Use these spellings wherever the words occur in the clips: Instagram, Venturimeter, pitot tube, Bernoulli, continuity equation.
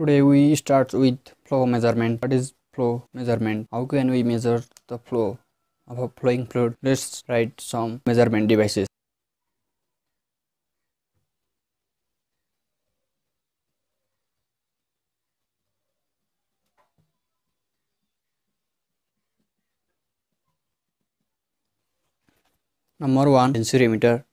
Today we start with flow measurement. What is flow measurement? How can we measure the flow of a flowing fluid? Let's write some measurement devices. Number 1, tensiometer.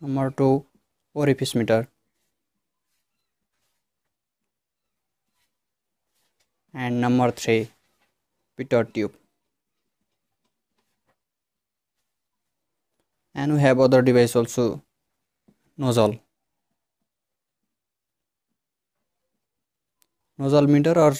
Number 2, orifice meter. And number 3, pitot tube. And we have other device also, nozzle. Nozzle meter or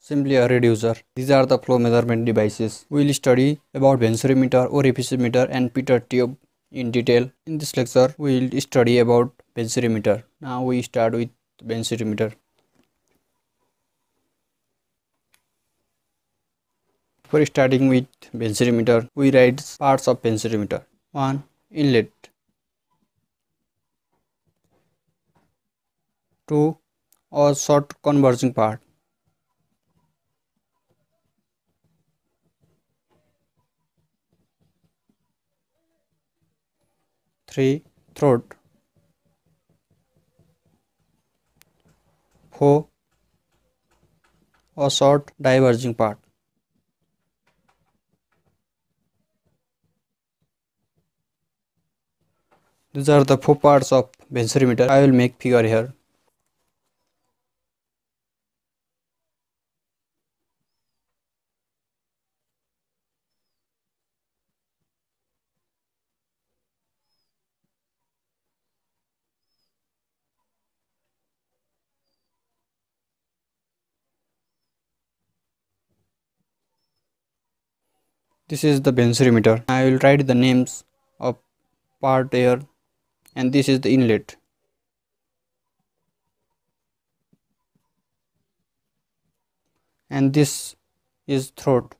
simply a reducer. These are the flow measurement devices. We will study about tensiometer, orifice meter and pitot tube in detail. In this lecture we will study about tensiometer. Now we start with tensiometer. For starting with tensiometer, we write parts of tensiometer. 1, inlet. 2, or short converging part. 3, throat. 4, a short diverging part. These are the 4 parts of tensiometer. I will make figure here. This is the tensiometer. I will write the names of part here, and this is the inlet. And this is throat.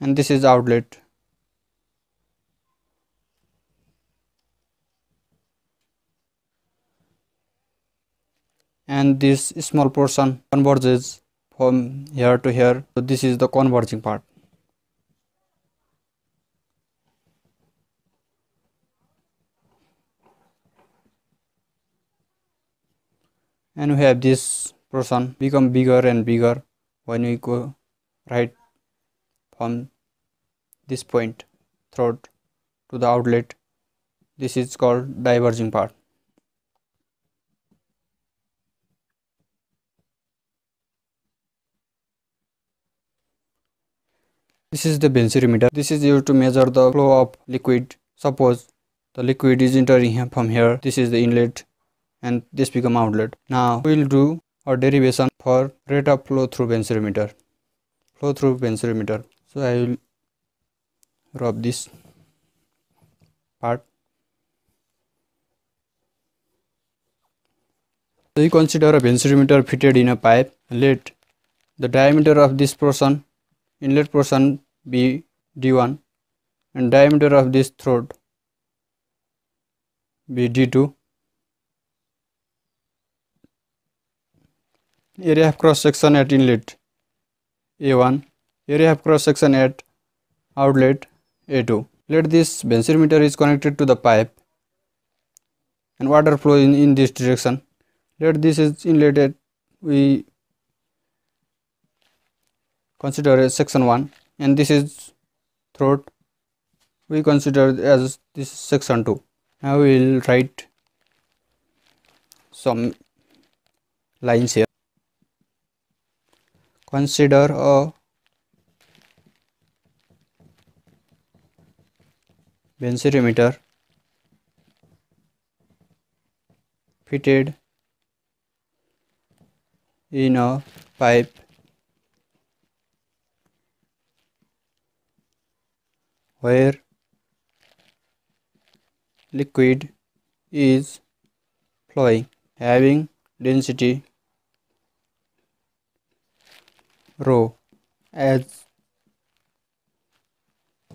And this is outlet. And this small portion converges from here to here, so this is the converging part. And we have this portion become bigger and bigger when we go right from this point throat to the outlet. This is called diverging part. This is the tensiometer. This is used to measure the flow of liquid. Suppose the liquid is entering from here. This is the inlet and this become outlet. Now we will do a derivation for rate of flow through tensiometer. Flow through tensiometer. So I will rub this part. So you consider a tensiometer fitted in a pipe. Let the diameter of this portion, inlet portion, be d1 and diameter of this throat be d2. Area of cross section at inlet a1, area of cross section at outlet a2. Let this tensiometer is connected to the pipe and water flow in this direction. Let this is inlet at, we consider as section 1, and this is throat, we consider as this section 2. Now we will write some lines here. Consider a tensiometer fitted in a pipe where liquid is flowing, having density rho as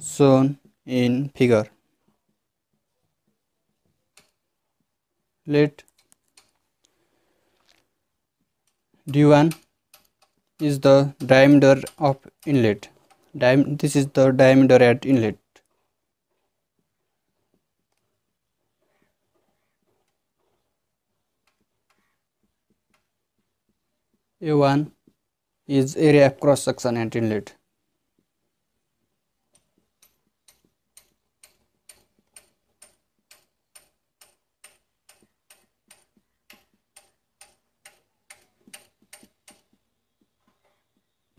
shown in figure. Let d1 is the diameter of inlet. This is the diameter at inlet. A1 is area of cross section at inlet.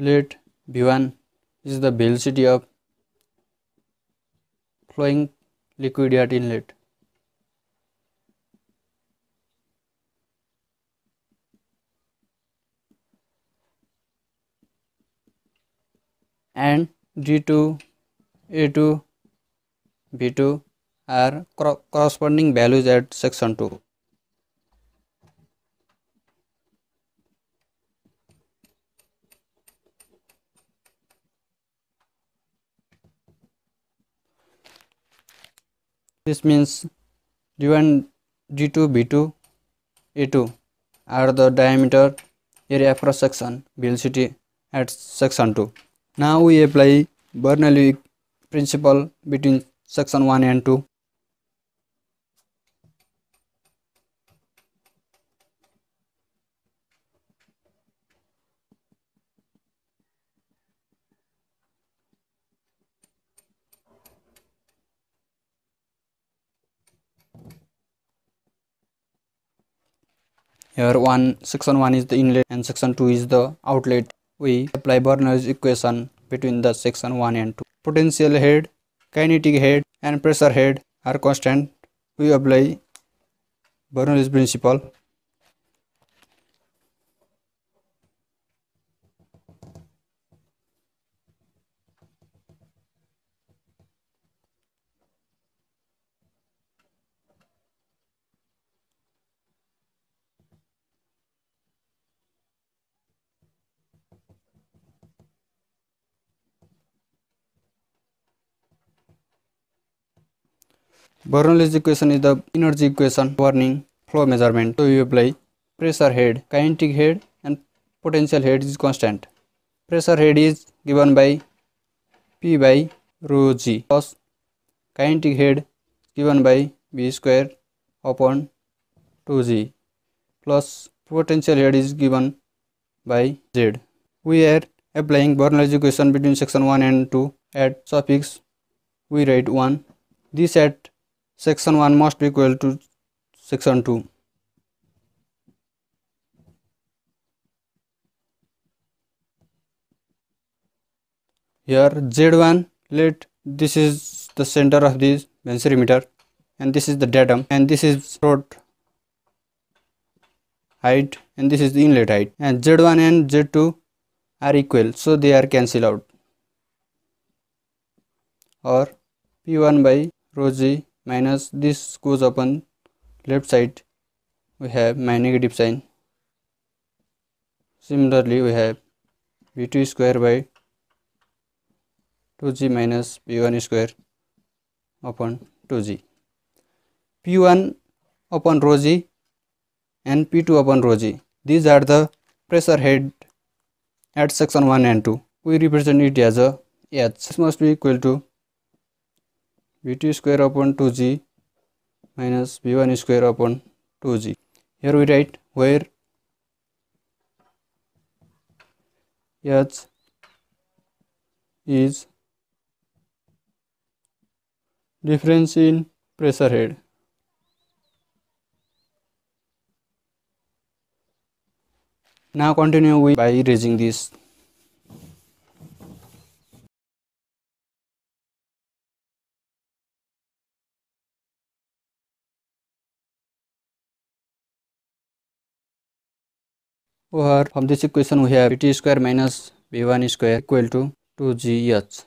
Let B1 is the velocity of flowing liquid at inlet. And D2, A2, B2 are corresponding values at section 2. This means D1, D2, B2, A2 are the diameter, area of cross section, velocity at section 2. Now we apply Bernoulli principle between section 1 and 2. Here section 1 is the inlet and section 2 is the outlet. We apply Bernoulli's equation between the section 1 and 2. Potential head, kinetic head and pressure head are constant. We apply Bernoulli's principle. Bernoulli's equation is the energy equation governing flow measurement. So you apply pressure head, kinetic head and potential head is constant. Pressure head is given by P by rho G plus kinetic head given by B square upon 2G plus potential head is given by Z. We are applying Bernoulli's equation between section 1 and 2 at suffix. We write 1. This at section 1 must be equal to section 2. Here Z1, this is the center of this densitometer and this is the datum and this is throat height and this is the inlet height, and Z1 and Z2 are equal, so they are cancelled out, or P1 by rho G minus this goes upon left side, we have my negative sign. Similarly, we have B2 square by 2G minus P1 square upon 2G. P1 upon rho G and P2 upon rho G. These are the pressure head at section 1 and 2. We represent it as a H. This must be equal to B2 square upon 2G minus B1 square upon 2G. Here we write where H is difference in pressure head. Now continue by raising this. Or from this equation we have B2 square minus B1 square equal to 2GH.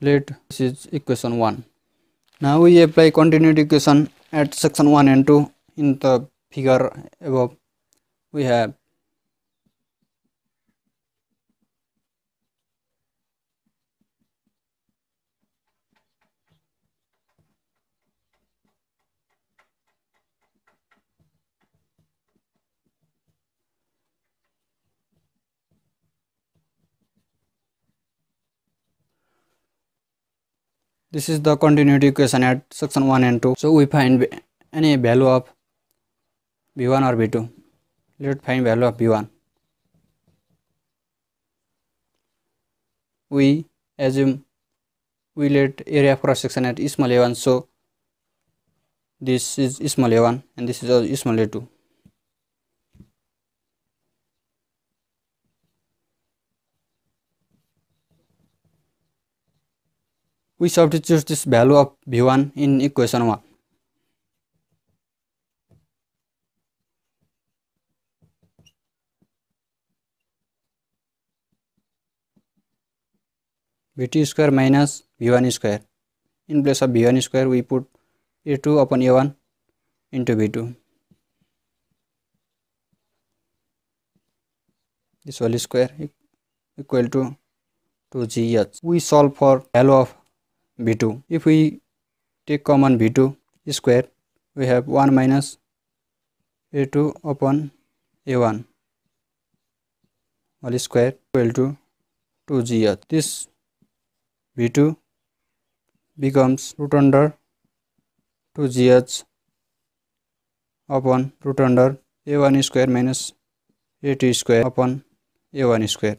This is equation 1. Now we apply continuity equation at section 1 and 2 in the figure above. We have This is the continuity equation at section 1 and 2. So we find any value of b1 or b2. Let's find value of b1. We assume we let area of cross section at small a1. So this is small a1 and this is small a2. We substitute this value of b1 in equation 1. b2 square minus b1 square. In place of b1 square, we put a2 upon a1 into b2. This whole square equal to 2gh. We solve for value of b2. If we take common b2 square, we have 1 minus a2 upon a1 whole square equal to 2gh. This b2 becomes root under 2gh upon root under a1 square minus a2 square upon a1 square.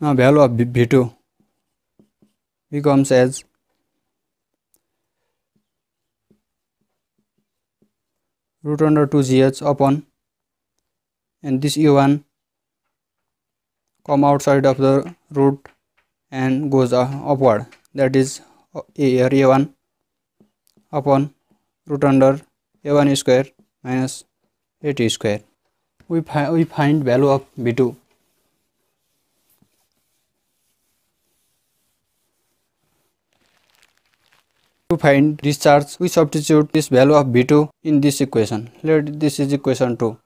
Now value of b2 becomes as 2gh upon, and this u1 come outside of the root and goes upward, that is a1 upon a1 square minus a2 square. We find value of b2. To find this charge, we substitute this value of b2 in this equation. Let this is equation 2.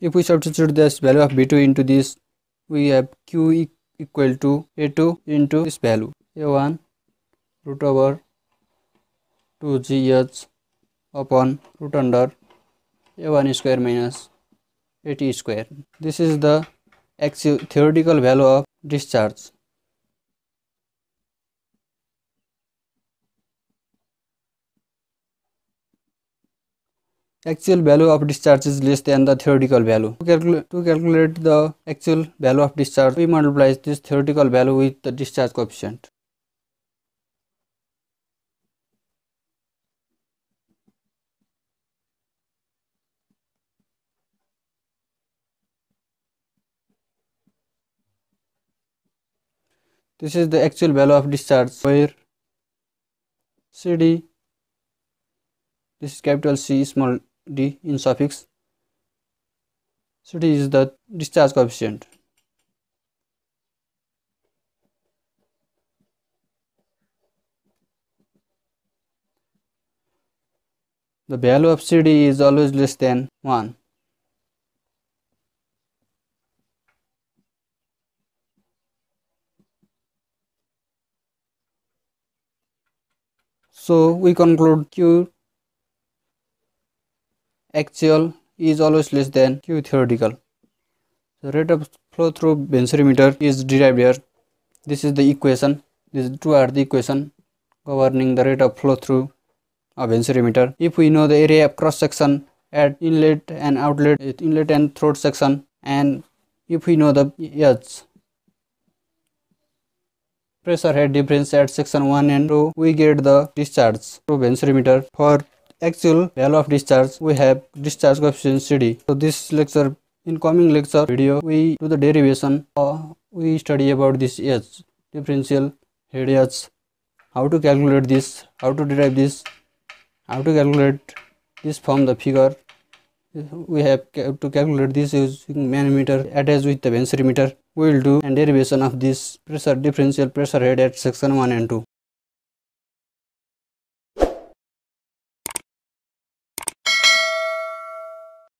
If we substitute this value of b2 into this, we have q equal to a2 into this value, a1 root over 2gh upon root under a1 square minus a2 square. This is the actual theoretical value of discharge. Actual value of discharge is less than the theoretical value. To calculate the actual value of discharge, we multiply this theoretical value with the discharge coefficient. This is the actual value of discharge, where CD, this is capital C small d in suffix, CD is the discharge coefficient. The value of CD is always less than 1. So we conclude Q actual is always less than Q theoretical. The rate of flow through bensurimeter is derived here. This is the equation. These two are the equation governing the rate of flow through a bensurimeter. If we know the area of cross section at inlet and outlet, inlet and throat section, and if we know the H, pressure head difference at section 1 and 2, we get the discharge through bensurimeter. For actual value of discharge, we have discharge coefficient CD. So this lecture, in coming lecture video, we do the derivation, we study about this H, differential head H, how to calculate this, how to derive this, how to calculate this from the figure. We have to calculate this using manometer attached with the bensurimeter. We will do a derivation of this pressure differential, pressure head at section 1 and 2.